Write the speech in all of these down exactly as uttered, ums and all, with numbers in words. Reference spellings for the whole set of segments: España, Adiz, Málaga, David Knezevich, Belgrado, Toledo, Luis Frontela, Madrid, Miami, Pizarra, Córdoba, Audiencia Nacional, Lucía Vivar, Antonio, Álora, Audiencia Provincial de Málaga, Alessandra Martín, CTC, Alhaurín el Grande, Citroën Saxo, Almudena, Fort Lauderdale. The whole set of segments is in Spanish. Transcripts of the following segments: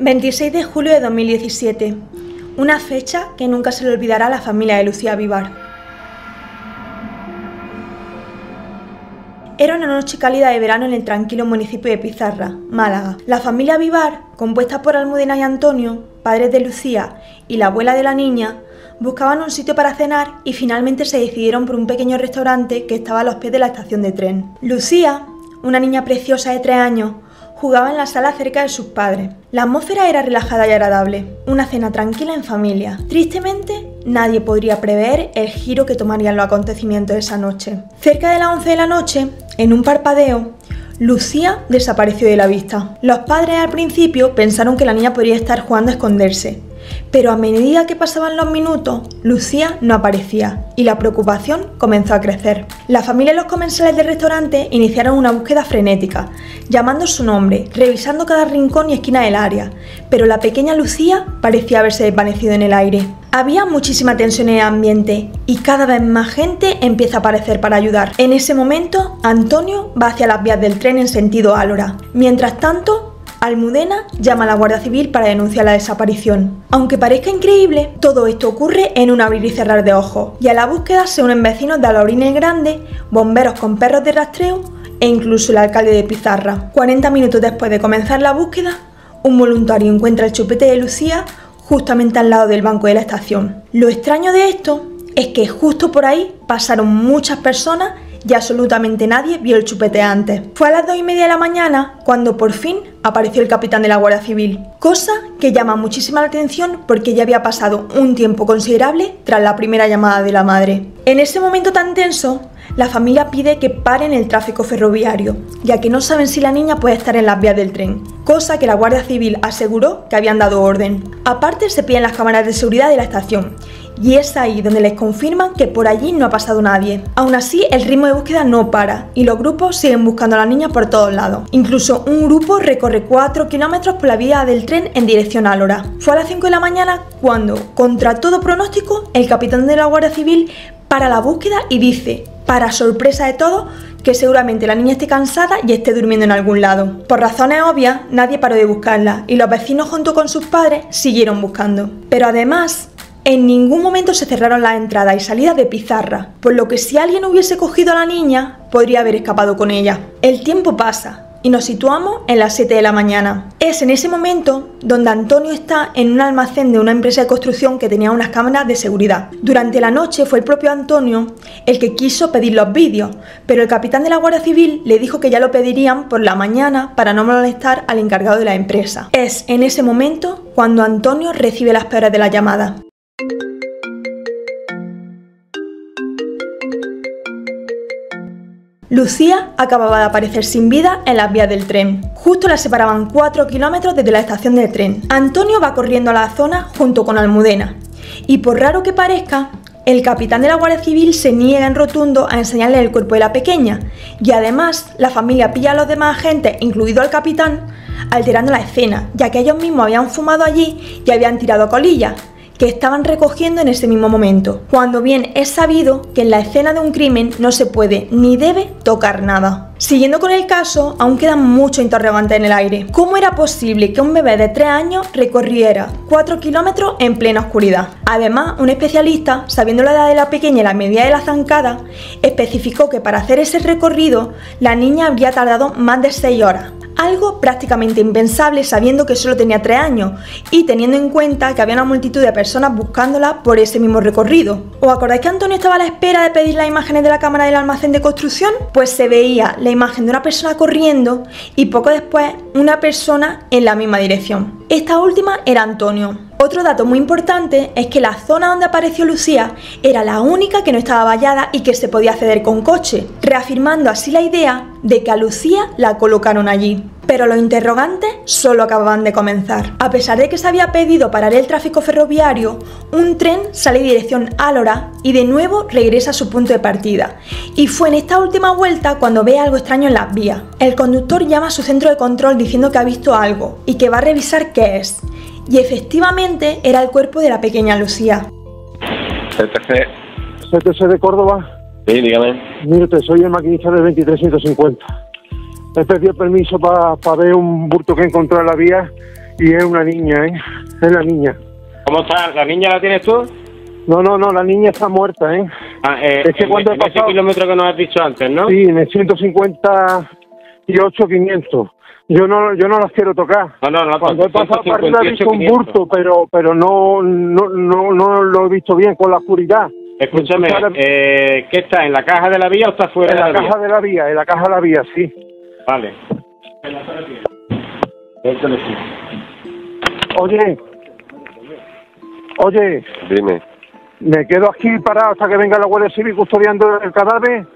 veintiséis de julio de dos mil diecisiete, una fecha que nunca se le olvidará a la familia de Lucía Vivar. Era una noche cálida de verano en el tranquilo municipio de Pizarra, Málaga. La familia Vivar, compuesta por Almudena y Antonio, padres de Lucía, y la abuela de la niña, buscaban un sitio para cenar y finalmente se decidieron por un pequeño restaurante que estaba a los pies de la estación de tren. Lucía, una niña preciosa de tres años, jugaba en la sala cerca de sus padres. La atmósfera era relajada y agradable, una cena tranquila en familia. Tristemente, nadie podría prever el giro que tomarían los acontecimientos de esa noche. Cerca de las once de la noche, en un parpadeo, Lucía desapareció de la vista. Los padres al principio pensaron que la niña podría estar jugando a esconderse, pero a medida que pasaban los minutos, Lucía no aparecía y la preocupación comenzó a crecer. La familia y los comensales del restaurante iniciaron una búsqueda frenética, llamando su nombre, revisando cada rincón y esquina del área, pero la pequeña Lucía parecía haberse desvanecido en el aire. Había muchísima tensión en el ambiente y cada vez más gente empieza a aparecer para ayudar. En ese momento, Antonio va hacia las vías del tren en sentido Álora. Mientras tanto, Almudena llama a la Guardia Civil para denunciar la desaparición. Aunque parezca increíble, todo esto ocurre en un abrir y cerrar de ojos, y a la búsqueda se unen vecinos de Alhaurín el Grande, bomberos con perros de rastreo e incluso el alcalde de Pizarra. cuarenta minutos después de comenzar la búsqueda, un voluntario encuentra el chupete de Lucía justamente al lado del banco de la estación. Lo extraño de esto es que justo por ahí pasaron muchas personas y absolutamente nadie vio el chupete antes. Fue a las dos y media de la mañana cuando por fin apareció el capitán de la Guardia Civil, cosa que llama muchísima la atención porque ya había pasado un tiempo considerable tras la primera llamada de la madre. En ese momento tan tenso, la familia pide que paren el tráfico ferroviario, ya que no saben si la niña puede estar en las vías del tren, cosa que la Guardia Civil aseguró que habían dado orden. Aparte, se piden las cámaras de seguridad de la estación, y es ahí donde les confirman que por allí no ha pasado nadie. Aún así, el ritmo de búsqueda no para, y los grupos siguen buscando a la niña por todos lados. Incluso un grupo recorre cuatro kilómetros por la vía del tren en dirección a Álora. Fue a las cinco de la mañana cuando, contra todo pronóstico, el capitán de la Guardia Civil para la búsqueda y dice, para sorpresa de todos, que seguramente la niña esté cansada y esté durmiendo en algún lado. Por razones obvias, nadie paró de buscarla y los vecinos junto con sus padres siguieron buscando. Pero además, en ningún momento se cerraron las entradas y salidas de Pizarra, por lo que si alguien hubiese cogido a la niña, podría haber escapado con ella. El tiempo pasa y nos situamos en las siete de la mañana. Es en ese momento donde Antonio está en un almacén de una empresa de construcción que tenía unas cámaras de seguridad. Durante la noche fue el propio Antonio el que quiso pedir los vídeos, pero el capitán de la Guardia Civil le dijo que ya lo pedirían por la mañana para no molestar al encargado de la empresa. Es en ese momento cuando Antonio recibe las peores de la llamada. Lucía acababa de aparecer sin vida en las vías del tren. Justo la separaban cuatro kilómetros desde la estación del tren. Antonio va corriendo a la zona junto con Almudena. Y por raro que parezca, el capitán de la Guardia Civil se niega en rotundo a enseñarle el cuerpo de la pequeña. Y además, la familia pilla a los demás agentes, incluido al capitán, alterando la escena, ya que ellos mismos habían fumado allí y habían tirado colillas que estaban recogiendo en ese mismo momento, cuando bien es sabido que en la escena de un crimen no se puede ni debe tocar nada. Siguiendo con el caso, aún quedan muchos interrogantes en el aire. ¿Cómo era posible que un bebé de tres años recorriera cuatro kilómetros en plena oscuridad? Además, un especialista, sabiendo la edad de la pequeña y la medida de la zancada, especificó que para hacer ese recorrido, la niña habría tardado más de seis horas. Algo prácticamente impensable sabiendo que solo tenía tres años y teniendo en cuenta que había una multitud de personas buscándola por ese mismo recorrido. ¿Os acordáis que Antonio estaba a la espera de pedir las imágenes de la cámara del almacén de construcción? Pues se veía la imagen de una persona corriendo y poco después una persona en la misma dirección. Esta última era Antonio. Otro dato muy importante es que la zona donde apareció Lucía era la única que no estaba vallada y que se podía acceder con coche, reafirmando así la idea de que a Lucía la colocaron allí. Pero los interrogantes solo acababan de comenzar. A pesar de que se había pedido parar el tráfico ferroviario, un tren sale en dirección a Álora y de nuevo regresa a su punto de partida. Y fue en esta última vuelta cuando ve algo extraño en las vías. El conductor llama a su centro de control diciendo que ha visto algo y que va a revisar qué es. Y efectivamente era el cuerpo de la pequeña Lucía. C T C de Córdoba. Sí, dígame. Mírate, soy el maquinista del veintitrés ciento cincuenta. He pedido permiso para pa ver un bulto que encontré en la vía Y es una niña, ¿eh? Es la niña. ¿Cómo está? ¿La niña la tienes tú? No, no, no, la niña está muerta, ¿eh? Ah, eh es que en, cuando en he pasado... ese kilómetro que nos has dicho antes, ¿no? Sí, en el ciento cincuenta y ocho quinientos. Yo no, yo no las quiero tocar. No, no, no. Cuando he pasado para arriba he visto un burto, pero, pero no, no, no, no lo he visto bien con la oscuridad. Escúchame, eh, ¿qué está? ¿En la caja de la vía o está fuera de la vía? En la caja de la vía, en la caja de la vía, sí. Vale. En la caja de la vía. Oye, oye, dime. ¿Me quedo aquí parado hasta que venga la Guardia Civil custodiando el cadáver?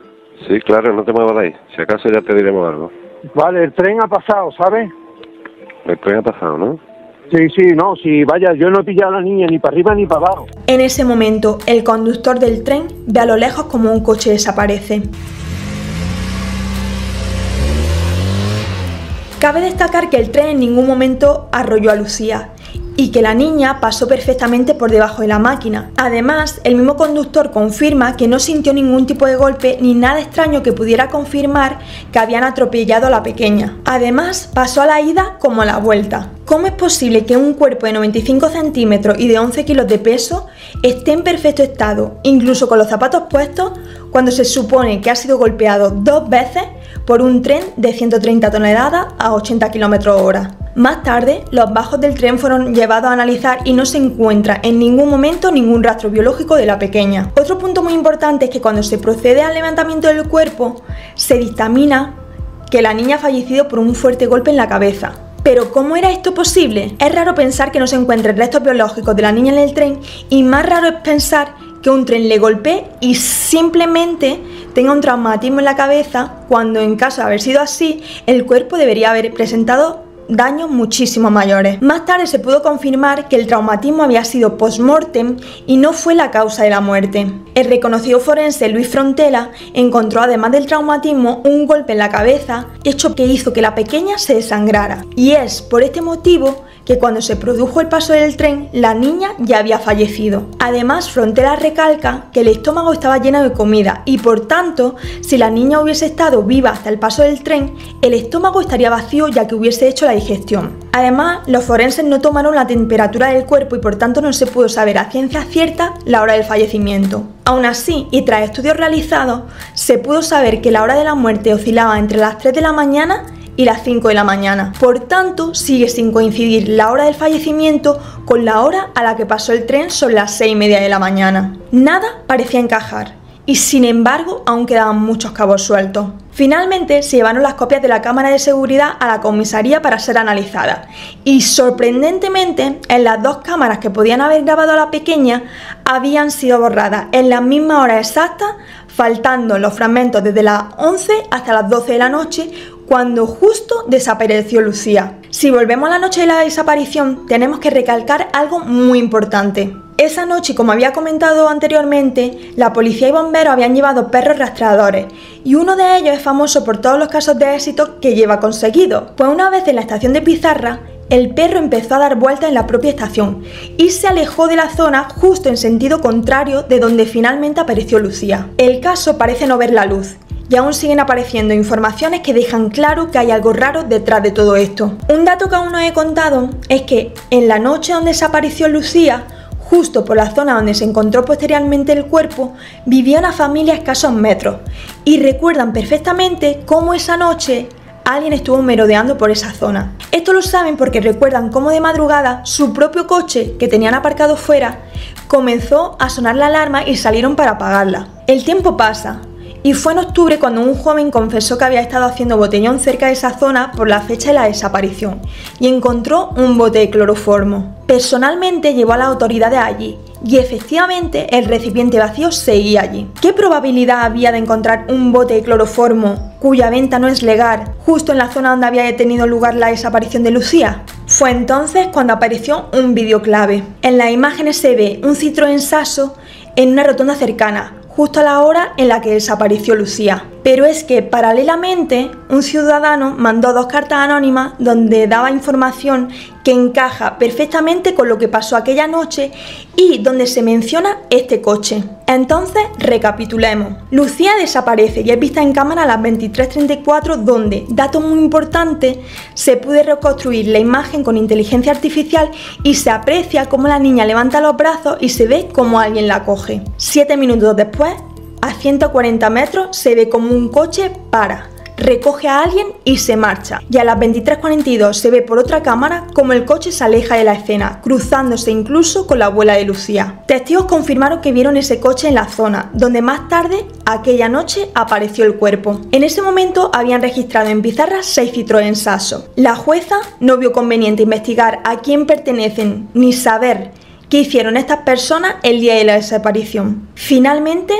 Sí, claro, no te muevas de ahí. Si acaso ya te diremos algo. Vale, el tren ha pasado, ¿sabes? El tren ha pasado, ¿no? Sí, sí, no, sí, vaya, yo no he pillado a la niña ni para arriba ni para abajo. En ese momento, el conductor del tren ve a lo lejos como un coche desaparece. Cabe destacar que el tren en ningún momento arrolló a Lucía y que la niña pasó perfectamente por debajo de la máquina. Además, el mismo conductor confirma que no sintió ningún tipo de golpe ni nada extraño que pudiera confirmar que habían atropellado a la pequeña. Además, pasó a la ida como a la vuelta. ¿Cómo es posible que un cuerpo de noventa y cinco centímetros y de once kilos de peso esté en perfecto estado, incluso con los zapatos puestos, cuando se supone que ha sido golpeado dos veces por un tren de ciento treinta toneladas a ochenta kilómetros hora. Más tarde, los bajos del tren fueron llevados a analizar y no se encuentra en ningún momento ningún rastro biológico de la pequeña. Otro punto muy importante es que cuando se procede al levantamiento del cuerpo, se dictamina que la niña ha fallecido por un fuerte golpe en la cabeza. Pero ¿cómo era esto posible? Es raro pensar que no se encuentren restos biológicos de la niña en el tren y más raro es pensar que un tren le golpee y simplemente tenga un traumatismo en la cabeza, cuando en caso de haber sido así, el cuerpo debería haber presentado daños muchísimo mayores. Más tarde se pudo confirmar que el traumatismo había sido post-mortem y no fue la causa de la muerte. El reconocido forense Luis Frontela encontró, además del traumatismo, un golpe en la cabeza, hecho que hizo que la pequeña se desangrara. Y es por este motivo que cuando se produjo el paso del tren, la niña ya había fallecido. Además, Frontela recalca que el estómago estaba lleno de comida y por tanto, si la niña hubiese estado viva hasta el paso del tren, el estómago estaría vacío ya que hubiese hecho la digestión. Además, los forenses no tomaron la temperatura del cuerpo y por tanto no se pudo saber a ciencia cierta la hora del fallecimiento. Aún así, y tras estudios realizados, se pudo saber que la hora de la muerte oscilaba entre las tres de la mañana y las cinco de la mañana. Por tanto, sigue sin coincidir la hora del fallecimiento con la hora a la que pasó el tren sobre las seis y media de la mañana. Nada parecía encajar y sin embargo aún quedaban muchos cabos sueltos. Finalmente se llevaron las copias de la cámara de seguridad a la comisaría para ser analizadas y sorprendentemente en las dos cámaras que podían haber grabado a la pequeña habían sido borradas en la misma hora exacta, faltando los fragmentos desde las once hasta las doce de la noche, cuando justo desapareció Lucía. Si volvemos a la noche de la desaparición, tenemos que recalcar algo muy importante. Esa noche, como había comentado anteriormente, la policía y bomberos habían llevado perros rastreadores y uno de ellos es famoso por todos los casos de éxito que lleva conseguido, pues una vez en la estación de Pizarra, el perro empezó a dar vueltas en la propia estación y se alejó de la zona justo en sentido contrario de donde finalmente apareció Lucía. El caso parece no ver la luz y aún siguen apareciendo informaciones que dejan claro que hay algo raro detrás de todo esto. Un dato que aún no he contado es que en la noche donde desapareció Lucía, justo por la zona donde se encontró posteriormente el cuerpo, vivía una familia a escasos metros y recuerdan perfectamente cómo esa noche alguien estuvo merodeando por esa zona. Esto lo saben porque recuerdan cómo de madrugada su propio coche, que tenían aparcado fuera, comenzó a sonar la alarma y salieron para apagarla. El tiempo pasa. Y fue en octubre cuando un joven confesó que había estado haciendo botellón cerca de esa zona por la fecha de la desaparición y encontró un bote de cloroformo. Personalmente llevó a las autoridades allí y efectivamente el recipiente vacío seguía allí. ¿Qué probabilidad había de encontrar un bote de cloroformo cuya venta no es legal justo en la zona donde había tenido lugar la desaparición de Lucía? Fue entonces cuando apareció un vídeo clave. En las imágenes se ve un Citroën Saxo en una rotonda cercana, justo a la hora en la que desapareció Lucía. Pero es que paralelamente un ciudadano mandó dos cartas anónimas donde daba información que encaja perfectamente con lo que pasó aquella noche y donde se menciona este coche. Entonces, recapitulemos. Lucía desaparece y es vista en cámara a las veintitrés treinta y cuatro, donde, dato muy importante, se puede reconstruir la imagen con inteligencia artificial y se aprecia cómo la niña levanta los brazos y se ve como alguien la coge. Siete minutos después, a ciento cuarenta metros, se ve como un coche para, recoge a alguien y se marcha, y a las veintitrés cuarenta y dos se ve por otra cámara como el coche se aleja de la escena, cruzándose incluso con la abuela de Lucía. Testigos confirmaron que vieron ese coche en la zona, donde más tarde, aquella noche, apareció el cuerpo. En ese momento habían registrado en Pizarra seis Citroën Saxo. La jueza no vio conveniente investigar a quién pertenecen ni saber qué hicieron estas personas el día de la desaparición. Finalmente,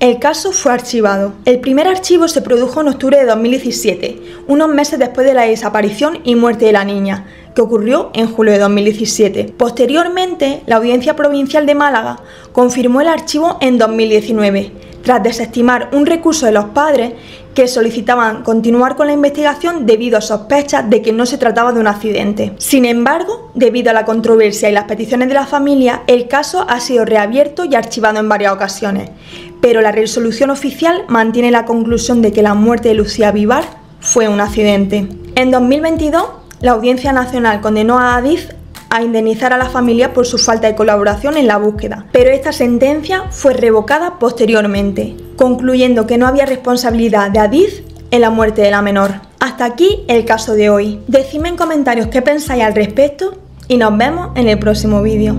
el caso fue archivado. El primer archivo se produjo en octubre de dos mil diecisiete, unos meses después de la desaparición y muerte de la niña, que ocurrió en julio de dos mil diecisiete. Posteriormente, la Audiencia Provincial de Málaga confirmó el archivo en dos mil diecinueve, tras desestimar un recurso de los padres que solicitaban continuar con la investigación debido a sospechas de que no se trataba de un accidente. Sin embargo, debido a la controversia y las peticiones de la familia, el caso ha sido reabierto y archivado en varias ocasiones, pero la resolución oficial mantiene la conclusión de que la muerte de Lucía Vivar fue un accidente. En dos mil veintidós, la Audiencia Nacional condenó a Adiz a indemnizar a la familia por su falta de colaboración en la búsqueda, pero esta sentencia fue revocada posteriormente, concluyendo que no había responsabilidad de Adiz en la muerte de la menor. Hasta aquí el caso de hoy. Decidme en comentarios qué pensáis al respecto y nos vemos en el próximo vídeo.